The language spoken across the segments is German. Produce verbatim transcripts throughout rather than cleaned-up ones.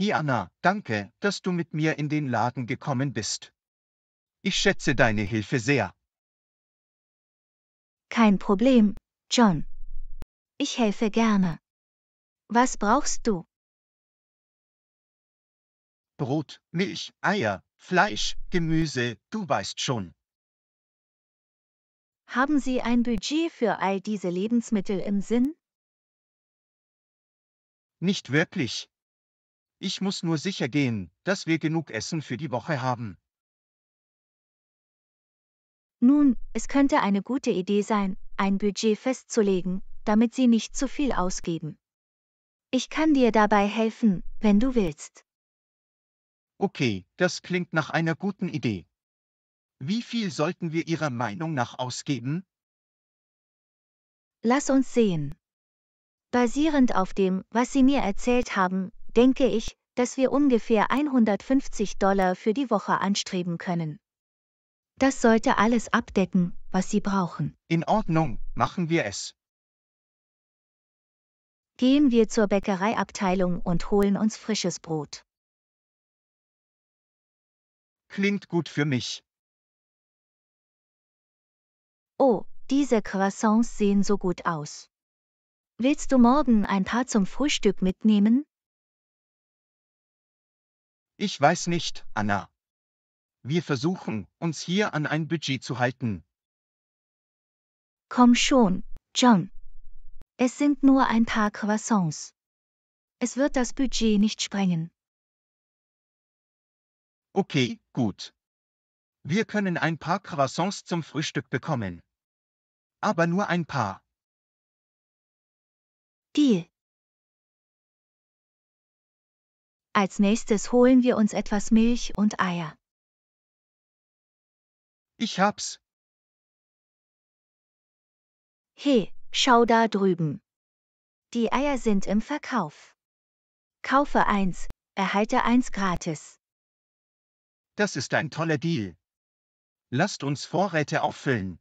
Jana, danke, dass du mit mir in den Laden gekommen bist. Ich schätze deine Hilfe sehr. Kein Problem, John. Ich helfe gerne. Was brauchst du? Brot, Milch, Eier, Fleisch, Gemüse, du weißt schon. Haben Sie ein Budget für all diese Lebensmittel im Sinn? Nicht wirklich. Ich muss nur sicher gehen, dass wir genug Essen für die Woche haben. Nun, es könnte eine gute Idee sein, ein Budget festzulegen, damit Sie nicht zu viel ausgeben. Ich kann dir dabei helfen, wenn du willst. Okay, das klingt nach einer guten Idee. Wie viel sollten wir Ihrer Meinung nach ausgeben? Lass uns sehen. Basierend auf dem, was Sie mir erzählt haben, denke ich, dass wir ungefähr hundertfünfzig Dollar für die Woche anstreben können. Das sollte alles abdecken, was Sie brauchen. In Ordnung, machen wir es. Gehen wir zur Bäckereiabteilung und holen uns frisches Brot. Klingt gut für mich. Oh, diese Croissants sehen so gut aus. Willst du morgen ein paar zum Frühstück mitnehmen? Ich weiß nicht, Anna. Wir versuchen, uns hier an ein Budget zu halten. Komm schon, John. Es sind nur ein paar Croissants. Es wird das Budget nicht sprengen. Okay, gut. Wir können ein paar Croissants zum Frühstück bekommen. Aber nur ein paar. Deal. Als nächstes holen wir uns etwas Milch und Eier. Ich hab's. Hey, schau da drüben. Die Eier sind im Verkauf. Kaufe eins, erhalte eins gratis. Das ist ein toller Deal. Lasst uns Vorräte auffüllen.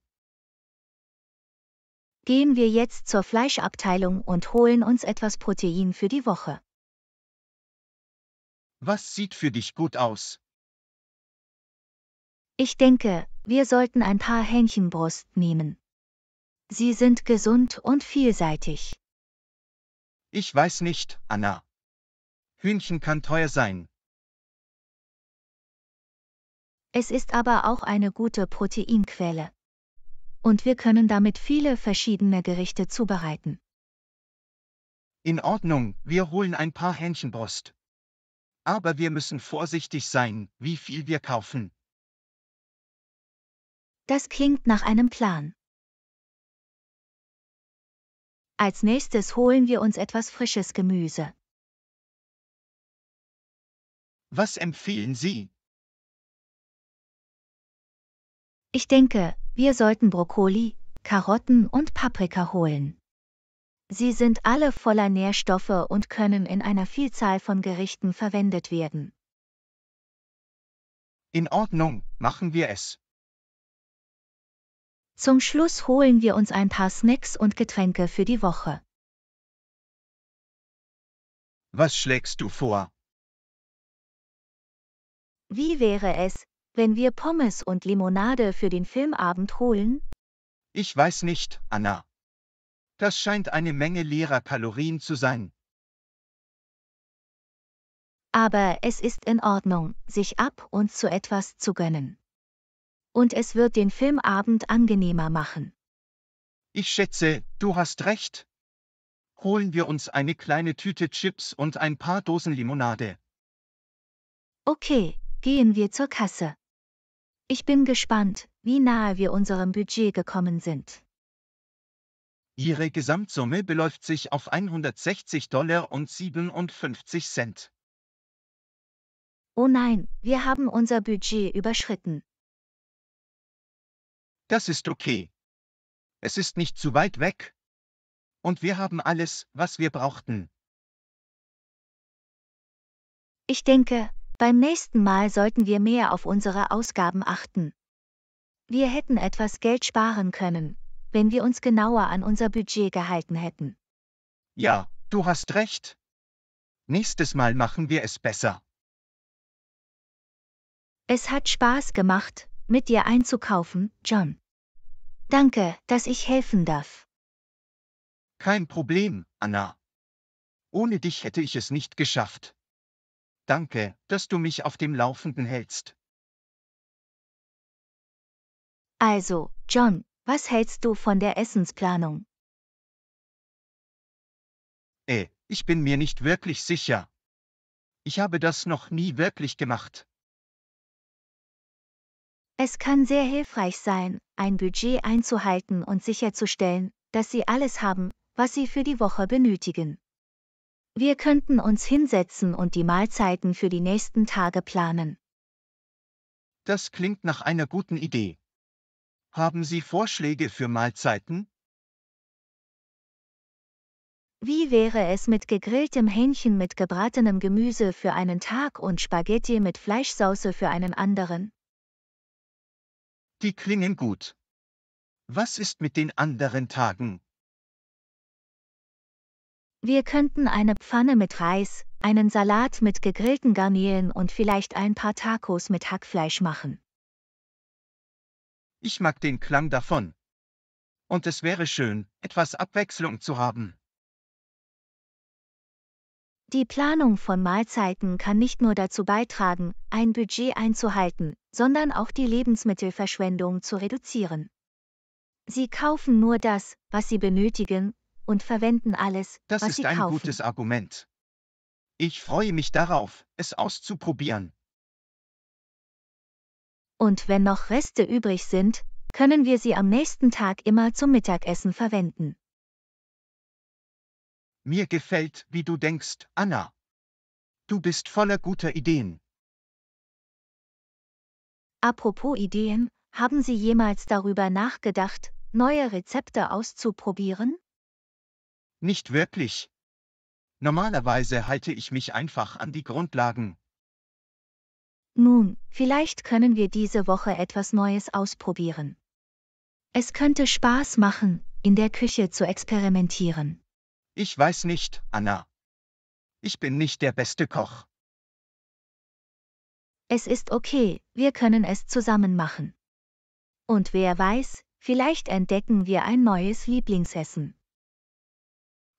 Gehen wir jetzt zur Fleischabteilung und holen uns etwas Protein für die Woche. Was sieht für dich gut aus? Ich denke, wir sollten ein paar Hähnchenbrust nehmen. Sie sind gesund und vielseitig. Ich weiß nicht, Anna. Hühnchen kann teuer sein. Es ist aber auch eine gute Proteinquelle. Und wir können damit viele verschiedene Gerichte zubereiten. In Ordnung, wir holen ein paar Hähnchenbrust. Aber wir müssen vorsichtig sein, wie viel wir kaufen. Das klingt nach einem Plan. Als nächstes holen wir uns etwas frisches Gemüse. Was empfehlen Sie? Ich denke, wir sollten Brokkoli, Karotten und Paprika holen. Sie sind alle voller Nährstoffe und können in einer Vielzahl von Gerichten verwendet werden. In Ordnung, machen wir es. Zum Schluss holen wir uns ein paar Snacks und Getränke für die Woche. Was schlägst du vor? Wie wäre es, wenn wir Pommes und Limonade für den Filmabend holen? Ich weiß nicht, Anna. Das scheint eine Menge leerer Kalorien zu sein. Aber es ist in Ordnung, sich ab und zu etwas zu gönnen. Und es wird den Filmabend angenehmer machen. Ich schätze, du hast recht. Holen wir uns eine kleine Tüte Chips und ein paar Dosen Limonade. Okay, gehen wir zur Kasse. Ich bin gespannt, wie nahe wir unserem Budget gekommen sind. Ihre Gesamtsumme beläuft sich auf hundertsechzig Dollar und siebenundfünfzig Cent. Oh nein, wir haben unser Budget überschritten. Das ist okay. Es ist nicht zu weit weg. Und wir haben alles, was wir brauchten. Ich denke, beim nächsten Mal sollten wir mehr auf unsere Ausgaben achten. Wir hätten etwas Geld sparen können, wenn wir uns genauer an unser Budget gehalten hätten. Ja, du hast recht. Nächstes Mal machen wir es besser. Es hat Spaß gemacht, mit dir einzukaufen, John. Danke, dass ich helfen darf. Kein Problem, Anna. Ohne dich hätte ich es nicht geschafft. Danke, dass du mich auf dem Laufenden hältst. Also, John, was hältst du von der Essensplanung? Äh, ich bin mir nicht wirklich sicher. Ich habe das noch nie wirklich gemacht. Es kann sehr hilfreich sein, ein Budget einzuhalten und sicherzustellen, dass Sie alles haben, was Sie für die Woche benötigen. Wir könnten uns hinsetzen und die Mahlzeiten für die nächsten Tage planen. Das klingt nach einer guten Idee. Haben Sie Vorschläge für Mahlzeiten? Wie wäre es mit gegrilltem Hähnchen mit gebratenem Gemüse für einen Tag und Spaghetti mit Fleischsauce für einen anderen? Die klingen gut. Was ist mit den anderen Tagen? Wir könnten eine Pfanne mit Reis, einen Salat mit gegrillten Garnelen und vielleicht ein paar Tacos mit Hackfleisch machen. Ich mag den Klang davon. Und es wäre schön, etwas Abwechslung zu haben. Die Planung von Mahlzeiten kann nicht nur dazu beitragen, ein Budget einzuhalten, sondern auch die Lebensmittelverschwendung zu reduzieren. Sie kaufen nur das, was sie benötigen, und verwenden alles, was sie kaufen. Das ist ein gutes Argument. Ich freue mich darauf, es auszuprobieren. Und wenn noch Reste übrig sind, können wir sie am nächsten Tag immer zum Mittagessen verwenden. Mir gefällt, wie du denkst, Anna. Du bist voller guter Ideen. Apropos Ideen, haben Sie jemals darüber nachgedacht, neue Rezepte auszuprobieren? Nicht wirklich. Normalerweise halte ich mich einfach an die Grundlagen. Nun, vielleicht können wir diese Woche etwas Neues ausprobieren. Es könnte Spaß machen, in der Küche zu experimentieren. Ich weiß nicht, Anna. Ich bin nicht der beste Koch. Es ist okay, wir können es zusammen machen. Und wer weiß, vielleicht entdecken wir ein neues Lieblingsessen.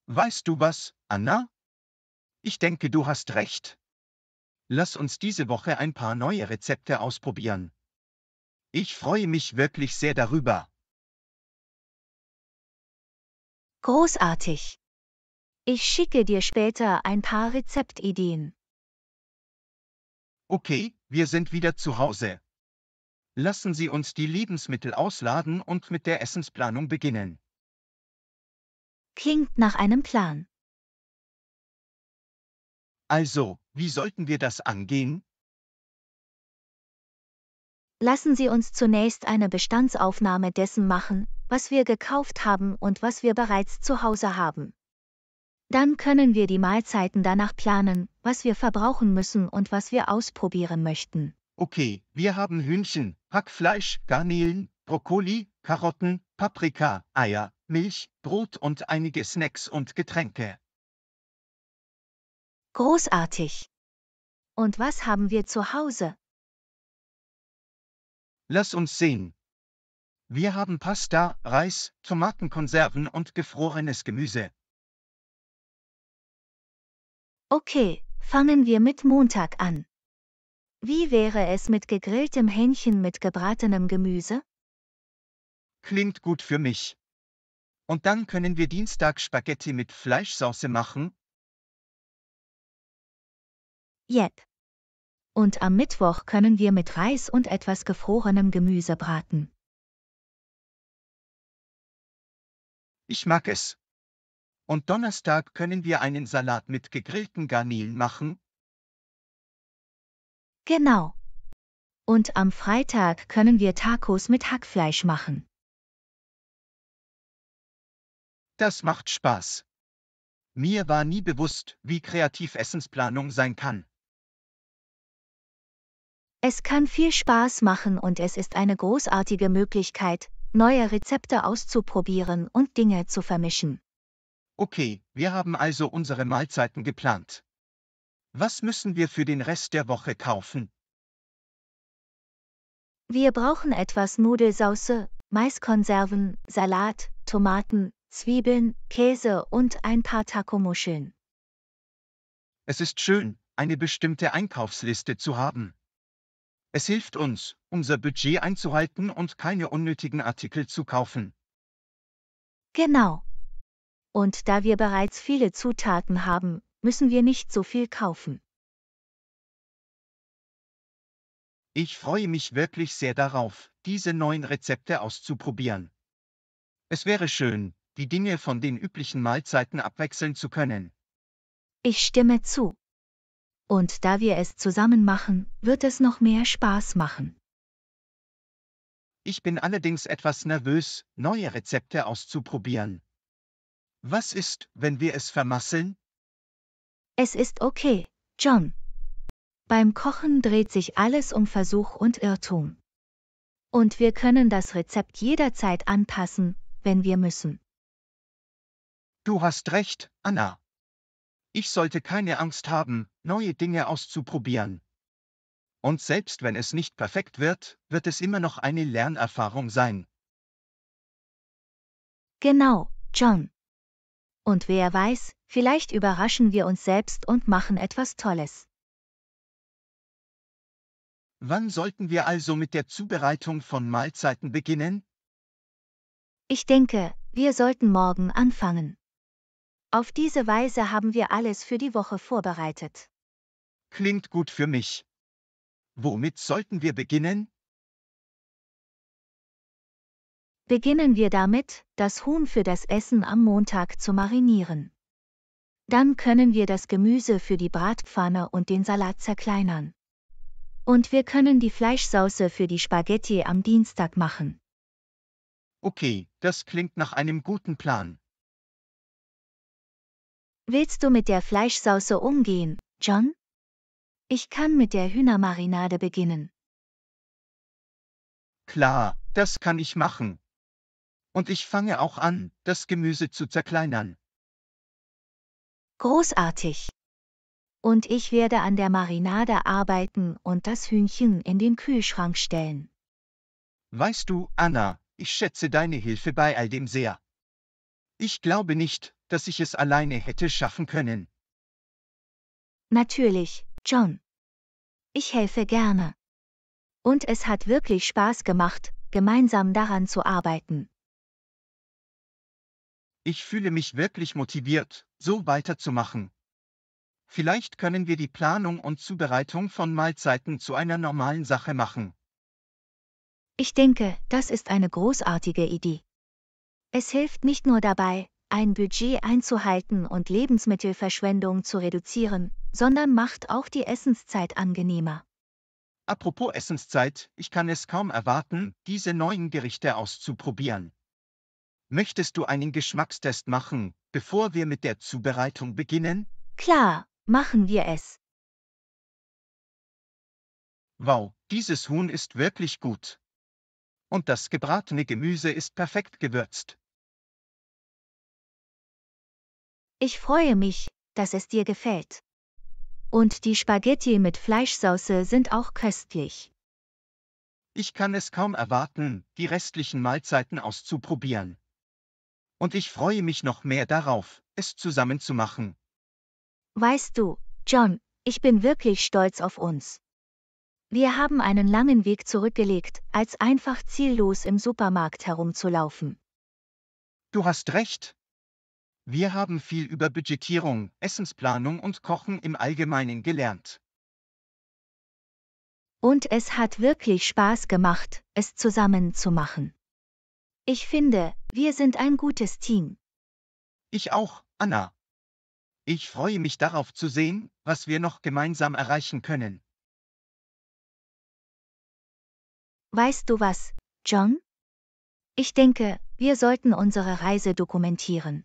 Weißt du was, Anna? Ich denke, du hast recht. Lass uns diese Woche ein paar neue Rezepte ausprobieren. Ich freue mich wirklich sehr darüber. Großartig. Ich schicke dir später ein paar Rezeptideen. Okay, wir sind wieder zu Hause. Lassen Sie uns die Lebensmittel ausladen und mit der Essensplanung beginnen. Klingt nach einem Plan. Also, wie sollten wir das angehen? Lassen Sie uns zunächst eine Bestandsaufnahme dessen machen, was wir gekauft haben und was wir bereits zu Hause haben. Dann können wir die Mahlzeiten danach planen, was wir verbrauchen müssen und was wir ausprobieren möchten. Okay, wir haben Hühnchen, Hackfleisch, Garnelen, Brokkoli, Karotten, Paprika, Eier, Milch, Brot und einige Snacks und Getränke. Großartig! Und was haben wir zu Hause? Lass uns sehen. Wir haben Pasta, Reis, Tomatenkonserven und gefrorenes Gemüse. Okay, fangen wir mit Montag an. Wie wäre es mit gegrilltem Hähnchen mit gebratenem Gemüse? Klingt gut für mich. Und dann können wir Dienstag Spaghetti mit Fleischsauce machen? Yep. Und am Mittwoch können wir mit Reis und etwas gefrorenem Gemüse braten. Ich mag es. Und Donnerstag können wir einen Salat mit gegrillten Garnelen machen? Genau. Und am Freitag können wir Tacos mit Hackfleisch machen. Das macht Spaß. Mir war nie bewusst, wie kreativ Essensplanung sein kann. Es kann viel Spaß machen und es ist eine großartige Möglichkeit, neue Rezepte auszuprobieren und Dinge zu vermischen. Okay, wir haben also unsere Mahlzeiten geplant. Was müssen wir für den Rest der Woche kaufen? Wir brauchen etwas Nudelsauce, Maiskonserven, Salat, Tomaten, Zwiebeln, Käse und ein paar Taco-Muscheln. Es ist schön, eine bestimmte Einkaufsliste zu haben. Es hilft uns, unser Budget einzuhalten und keine unnötigen Artikel zu kaufen. Genau. Und da wir bereits viele Zutaten haben, müssen wir nicht so viel kaufen. Ich freue mich wirklich sehr darauf, diese neuen Rezepte auszuprobieren. Es wäre schön, die Dinge von den üblichen Mahlzeiten abwechseln zu können. Ich stimme zu. Und da wir es zusammen machen, wird es noch mehr Spaß machen. Ich bin allerdings etwas nervös, neue Rezepte auszuprobieren. Was ist, wenn wir es vermasseln? Es ist okay, John. Beim Kochen dreht sich alles um Versuch und Irrtum. Und wir können das Rezept jederzeit anpassen, wenn wir müssen. Du hast recht, Anna. Ich sollte keine Angst haben, neue Dinge auszuprobieren. Und selbst wenn es nicht perfekt wird, wird es immer noch eine Lernerfahrung sein. Genau, John. Und wer weiß, vielleicht überraschen wir uns selbst und machen etwas Tolles. Wann sollten wir also mit der Zubereitung von Mahlzeiten beginnen? Ich denke, wir sollten morgen anfangen. Auf diese Weise haben wir alles für die Woche vorbereitet. Klingt gut für mich. Womit sollten wir beginnen? Beginnen wir damit, das Huhn für das Essen am Montag zu marinieren. Dann können wir das Gemüse für die Bratpfanne und den Salat zerkleinern. Und wir können die Fleischsauce für die Spaghetti am Dienstag machen. Okay, das klingt nach einem guten Plan. Willst du mit der Fleischsauce umgehen, John? Ich kann mit der Hühnermarinade beginnen. Klar, das kann ich machen. Und ich fange auch an, das Gemüse zu zerkleinern. Großartig! Und ich werde an der Marinade arbeiten und das Hühnchen in den Kühlschrank stellen. Weißt du, Anna, ich schätze deine Hilfe bei all dem sehr. Ich glaube nicht, dass ich es alleine hätte schaffen können. Natürlich, John. Ich helfe gerne. Und es hat wirklich Spaß gemacht, gemeinsam daran zu arbeiten. Ich fühle mich wirklich motiviert, so weiterzumachen. Vielleicht können wir die Planung und Zubereitung von Mahlzeiten zu einer normalen Sache machen. Ich denke, das ist eine großartige Idee. Es hilft nicht nur dabei, ein Budget einzuhalten und Lebensmittelverschwendung zu reduzieren, sondern macht auch die Essenszeit angenehmer. Apropos Essenszeit, ich kann es kaum erwarten, diese neuen Gerichte auszuprobieren. Möchtest du einen Geschmackstest machen, bevor wir mit der Zubereitung beginnen? Klar. Machen wir es. Wow, dieses Huhn ist wirklich gut. Und das gebratene Gemüse ist perfekt gewürzt. Ich freue mich, dass es dir gefällt. Und die Spaghetti mit Fleischsauce sind auch köstlich. Ich kann es kaum erwarten, die restlichen Mahlzeiten auszuprobieren. Und ich freue mich noch mehr darauf, es zusammen zu machen. Weißt du, John, ich bin wirklich stolz auf uns. Wir haben einen langen Weg zurückgelegt, als einfach ziellos im Supermarkt herumzulaufen. Du hast recht. Wir haben viel über Budgetierung, Essensplanung und Kochen im Allgemeinen gelernt. Und es hat wirklich Spaß gemacht, es zusammen zu machen. Ich finde, wir sind ein gutes Team. Ich auch, Anna. Ich freue mich darauf zu sehen, was wir noch gemeinsam erreichen können. Weißt du was, John? Ich denke, wir sollten unsere Reise dokumentieren.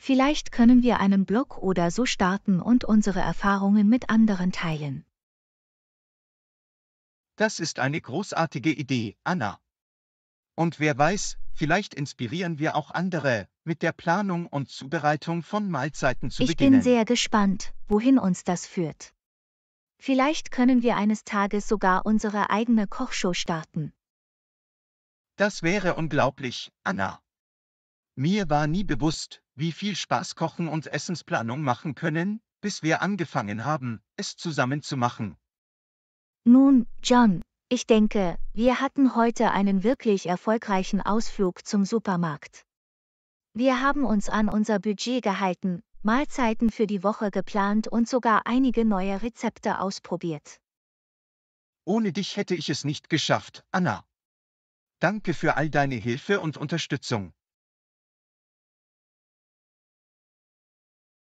Vielleicht können wir einen Blog oder so starten und unsere Erfahrungen mit anderen teilen. Das ist eine großartige Idee, Anna. Und wer weiß, vielleicht inspirieren wir auch andere, mit der Planung und Zubereitung von Mahlzeiten zu beginnen. Ich bin sehr gespannt, wohin uns das führt. Vielleicht können wir eines Tages sogar unsere eigene Kochshow starten. Das wäre unglaublich, Anna. Mir war nie bewusst, wie viel Spaß Kochen und Essensplanung machen können, bis wir angefangen haben, es zusammen zu machen. Nun, John, ich denke, wir hatten heute einen wirklich erfolgreichen Ausflug zum Supermarkt. Wir haben uns an unser Budget gehalten, Mahlzeiten für die Woche geplant und sogar einige neue Rezepte ausprobiert. Ohne dich hätte ich es nicht geschafft, Anna. Danke für all deine Hilfe und Unterstützung.